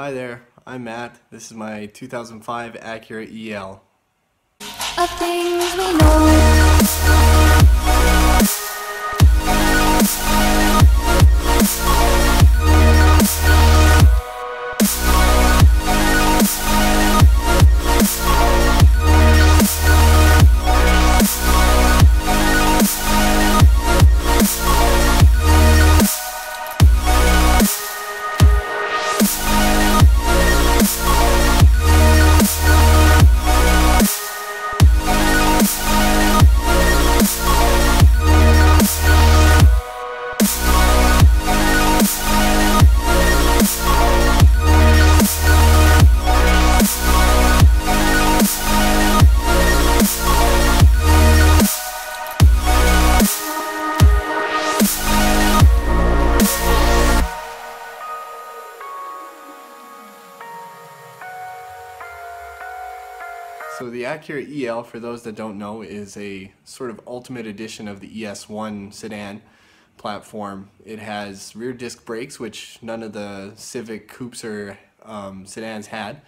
Hi there, I'm Matt. This is my 2005 Acura EL. Of things we know. So the Acura EL, for those that don't know, is a sort of ultimate edition of the ES1 sedan platform. It has rear disc brakes, which none of the Civic coupes or sedans had,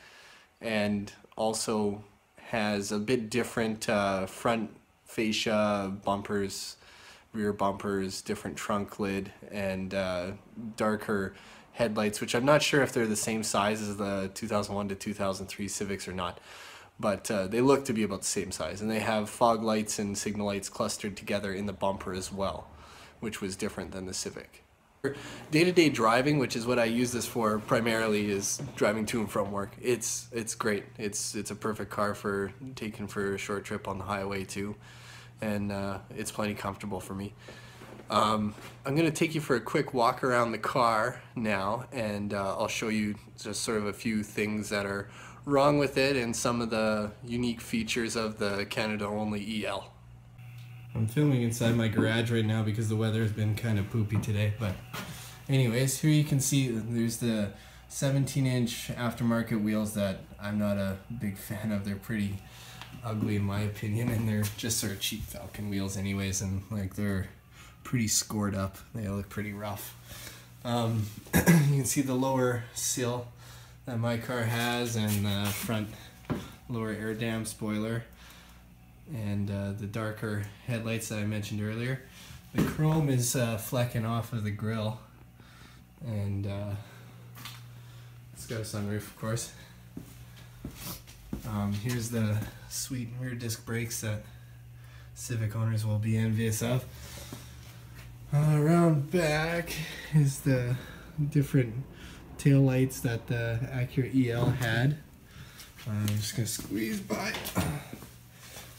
and also has a bit different front fascia, bumpers, rear bumpers, different trunk lid, and darker headlights, which I'm not sure if they're the same size as the 2001 to 2003 Civics or not. But they look to be about the same size, and they have fog lights and signal lights clustered together in the bumper as well, which was different than the Civic. For day-to-day driving, which is what I use this for primarily, is driving to and from work. It's great. It's a perfect car for taking for a short trip on the highway too, and it's plenty comfortable for me. I'm going to take you for a quick walk around the car now, and I'll show you just sort of a few things that are wrong with it and some of the unique features of the Canada-only EL. I'm filming inside my garage right now because the weather has been kind of poopy today, but anyways, here you can see there's the 17-inch aftermarket wheels that I'm not a big fan of. They're pretty ugly in my opinion, and they're just sort of cheap Falcon wheels anyways, and like they're pretty scored up. They look pretty rough. You can see the lower sill that my car has, and the front lower air dam spoiler, and the darker headlights that I mentioned earlier. The chrome is flecking off of the grill, and it's got a sunroof, of course. Here's the sweet rear disc brakes that Civic owners will be envious of. Around back is the different tail lights that the Acura EL had. I'm just going to squeeze by.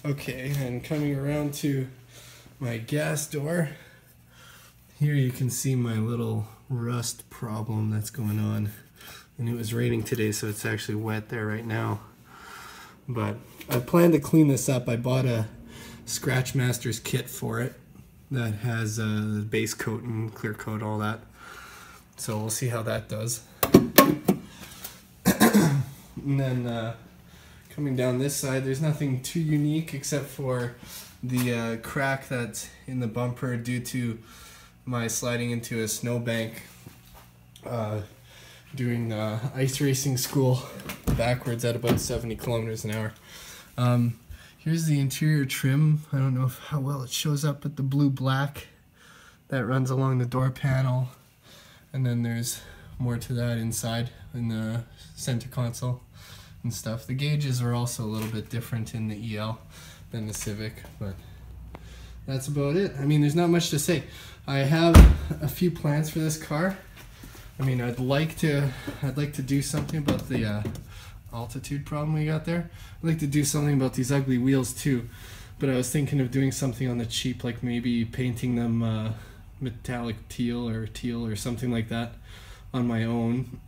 Okay, and coming around to my gas door, here you can see my little rust problem that's going on. And it was raining today, so it's actually wet there right now. But I plan to clean this up. I bought a Scratch Masters kit for it that has a base coat and clear coat, all that. So we'll see how that does. And then coming down this side, there's nothing too unique except for the crack that's in the bumper due to my sliding into a snowbank doing ice racing school backwards at about 70 kilometers an hour. Here's the interior trim. I don't know how well it shows up, but the blue-black that runs along the door panel. And then there's more to that inside in the center console and stuff. The gauges are also a little bit different in the EL than the Civic, but that's about it. I mean, there's not much to say. I have a few plans for this car. I mean, I'd like to do something about the altitude problem we got there. I'd like to do something about these ugly wheels too, but I was thinking of doing something on the cheap, like maybe painting them metallic teal or something like that on my own.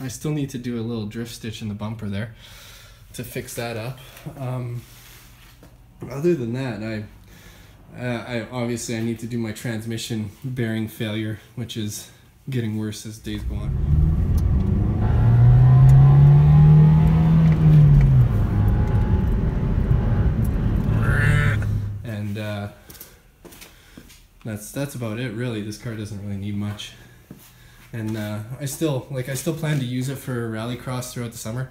I still need to do a little drift stitch in the bumper there to fix that up. Other than that, I obviously need to do my transmission bearing failure, which is getting worse as days go on. And that's about it really. This car doesn't really need much. and I still plan to use it for rallycross throughout the summer,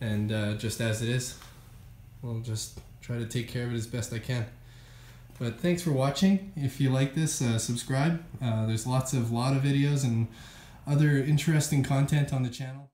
and just as it is, we'll just try to take care of it as best I can. But thanks for watching. If you like this, subscribe. There's lots of videos and other interesting content on the channel.